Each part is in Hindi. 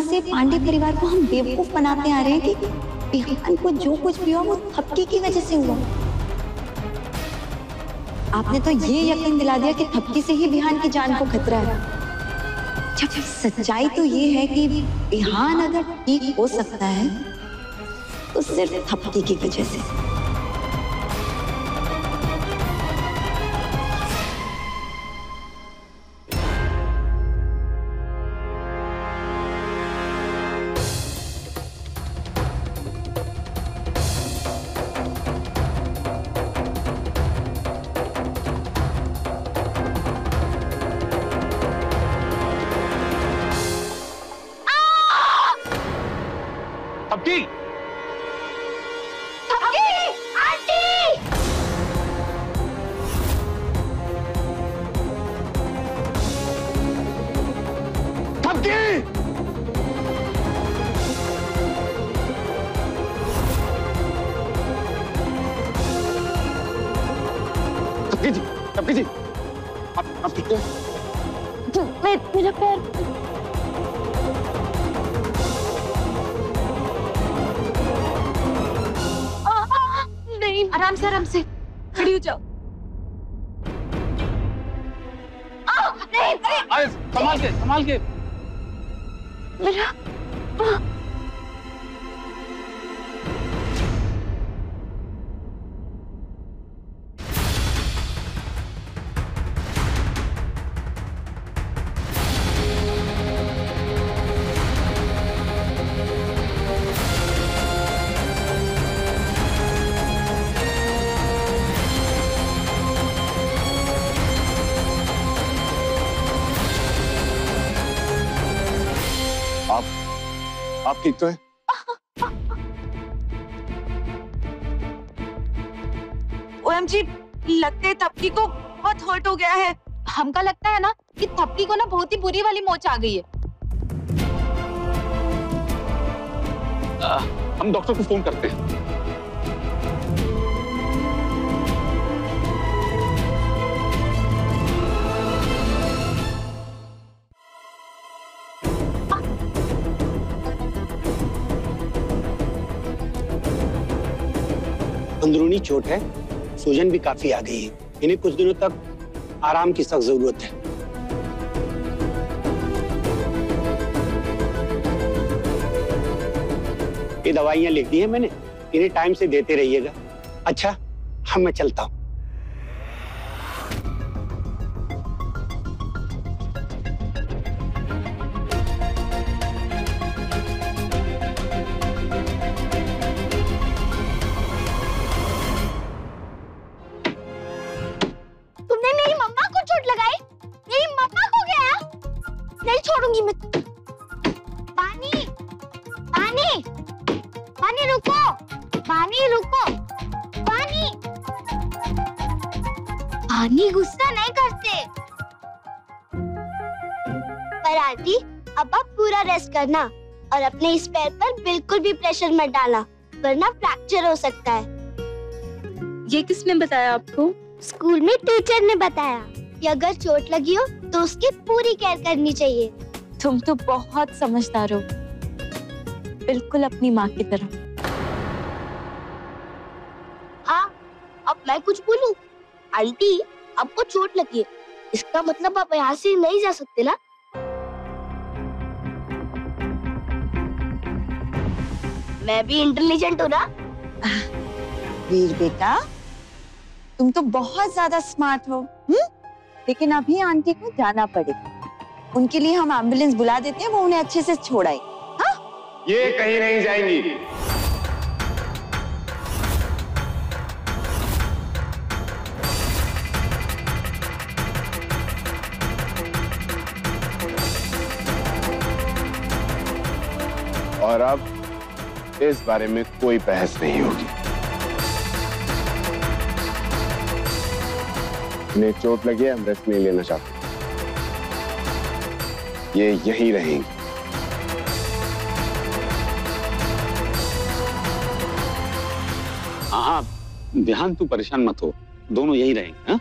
सालों से पांडे परिवार को हम बेवकूफ बनाते आ रहे हैं कि बिहान को जो कुछ भी हुआ वो थपकी की वजह से हुआ। आपने तो ये यकीन दिला दिया कि थपकी से ही बिहान की जान को खतरा है, जबकि सच्चाई तो ये है कि बिहान अगर ठीक हो सकता है तो सिर्फ थपकी की वजह से। आराम से खड़ी हो जाओ। अरे संभाल के, संभाल के। मेरा ठीक तो है? OMG, लगता है थपकी को बहुत हर्ट हो गया है। हमका लगता है ना कि थपकी को ना बहुत ही बुरी वाली मोच आ गई है। हम डॉक्टर को फोन करते हैं। अंदरूनी चोट है, सूजन भी काफी आ गई है, इन्हें कुछ दिनों तक आराम की सख्त जरूरत है। ये दवाइयां लिख दी हैं मैंने, इन्हें टाइम से देते रहिएगा। अच्छा, हम मैं चलता हूं। करना और अपने इस पैर पर बिल्कुल भी प्रेशर मत डालना, वरना फ्रैक्चर हो सकता है। ये किसने बताया आपको? स्कूल में टीचर ने बताया कि अगर चोट लगी हो तो उसकी पूरी केयर करनी चाहिए। तुम तो बहुत समझदार हो, बिल्कुल अपनी माँ की तरह। हाँ, अब मैं कुछ बोलूं? आंटी, आपको चोट लगी है, इसका मतलब आप यहाँ से नहीं जा सकते ना? मैं भी इंटेलिजेंट हूँ ना? वीर बेटा, तुम तो बहुत ज्यादा स्मार्ट हो, लेकिन अभी आंटी को जाना पड़ेगा। उनके लिए हम एम्बुलेंस बुला देते हैं, वो उन्हें अच्छे से छोड़ाए। हाँ? ये कहीं नहीं जाएंगी। और अब इस बारे में कोई बहस नहीं होगी। इन्हें चोट लगी है, हम रेस्ट नहीं लेना चाहते, ये यहीं रहेंगे। हाँ बिहान, तू परेशान मत हो, दोनों यहीं रहेंगे। हाँ?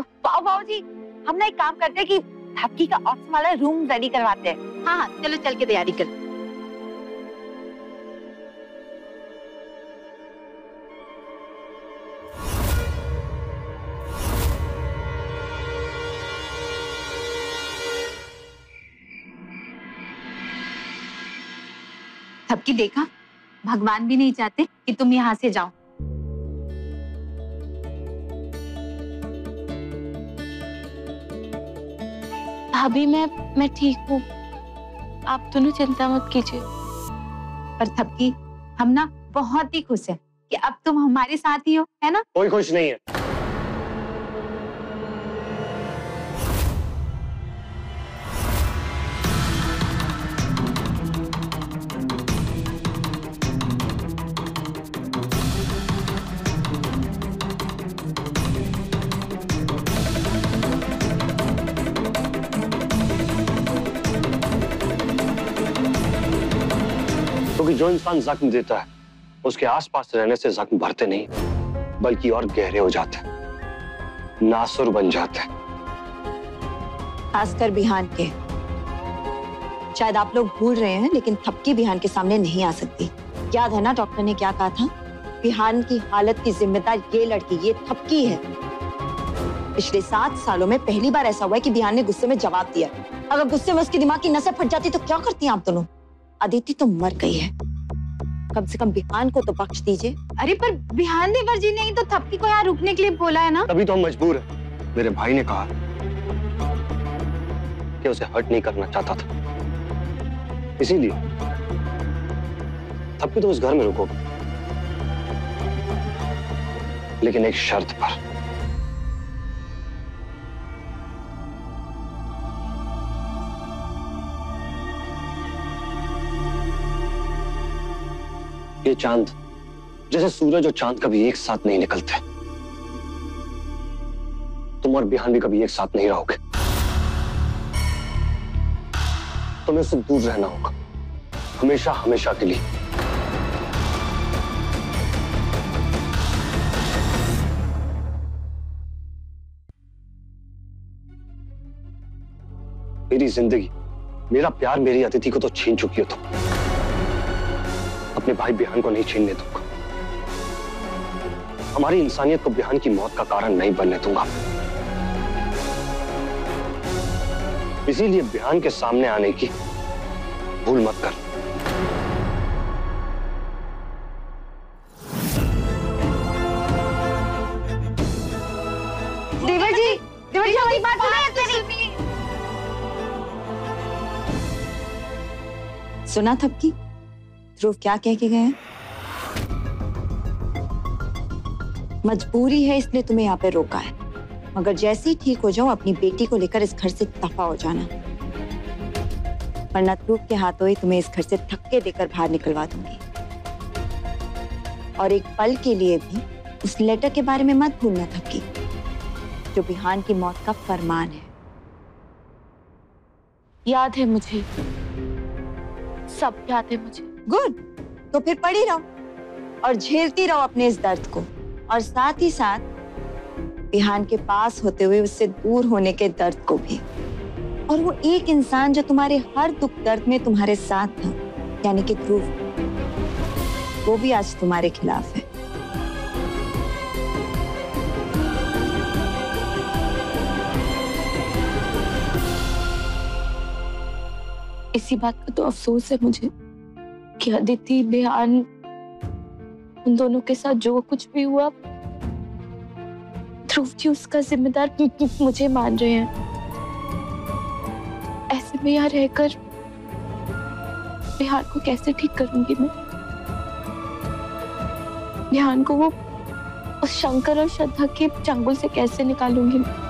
बाबू जी, हम ना एक काम करते हैं कि थपकी का ऑक्स वाला रूम रेडी करवाते हैं। हाँ चलो चल के तैयारी कर। थपकी देखा, भगवान भी नहीं चाहते कि तुम यहाँ से जाओ। भाभी मैं ठीक हूँ, आप दोनों चिंता मत कीजिए। पर थपकी हम ना बहुत ही खुश हैं कि अब तुम हमारे साथ ही हो, है ना? कोई खुश नहीं है। जो इंसान जख्म देता है उसके आसपास रहने से जख्म भरते नहीं बल्कि और गहरे हो जाते, नासुर बन जाते, खासकर बिहान के। शायद आप लोग भूल रहे हैं लेकिन थपकी बिहान के सामने नहीं आ सकती। याद है ना डॉक्टर ने क्या कहा था? बिहान की हालत की जिम्मेदार ये लड़की, ये थपकी है। पिछले 7 सालों में पहली बार ऐसा हुआ कि बिहान ने गुस्से में जवाब दिया। अगर गुस्से में उसके दिमाग की नसें फट जाती तो क्या करती आप दोनों? अदिति तो मर गई है, कम से कम बिहान को तो बख्श दीजिए। अरे पर बिहान देवर जी ने तो थपकी को यहाँ रुकने के लिए बोला है ना। तभी तो हम मजबूर हैं। मेरे भाई ने कहा कि उसे हर्ट नहीं करना चाहता था, इसीलिए थपकी तो उस घर में रुको, लेकिन एक शर्त पर। ये चांद जैसे सूरज और चांद कभी एक साथ नहीं निकलते, तुम और बिहान भी कभी एक साथ नहीं रहोगे। तुम्हें उससे दूर रहना होगा, हमेशा हमेशा के लिए। मेरी जिंदगी, मेरा प्यार, मेरी अतिथि को तो छीन चुकी हो तुम। अपने भाई बिहान को नहीं छीनने दूंगा। हमारी इंसानियत को बिहान की मौत का कारण नहीं बनने दूंगा। इसीलिए बिहान के सामने आने की भूल मत कर। देवर जी हमारी बात सुनिए। सुना थपकी ध्रुव क्या कह के गए हैं? मजबूरी है इसलिए तुम्हें यहाँ पे रोका है, मगर जैसे ही ठीक हो जाओ अपनी बेटी को लेकर इस घर से दफा हो जाना, वरना ध्रुव के हाथों ही तुम्हें इस घर से धक्के देकर बाहर निकलवा दूंगी। और एक पल के लिए भी उस लेटर के बारे में मत भूलना थपकी, जो बिहान की मौत का फरमान है। याद है मुझे, सब याद है मुझे। गुड, तो फिर पढ़ी रहो और झेलती रहो अपने इस दर्द को, और साथ ही साथ बिहान के पास होते हुए उससे दूर होने के दर्द को भी। और वो एक इंसान जो तुम्हारे हर दुख दर्द में तुम्हारे साथ था, यानी कि ध्रुव, वो भी आज तुम्हारे खिलाफ है। इसी बात का तो अफसोस है मुझे कि अदिति, बिहान, उन दोनों के साथ जो कुछ भी हुआ, ध्रुव जी उसका जिम्मेदार मुझे मान रहे हैं। ऐसे में यहाँ रहकर बिहान को कैसे ठीक करूंगी मैं? बिहान को वो उस शंकर और श्रद्धा के चंगुल से कैसे निकालूंगी मैं?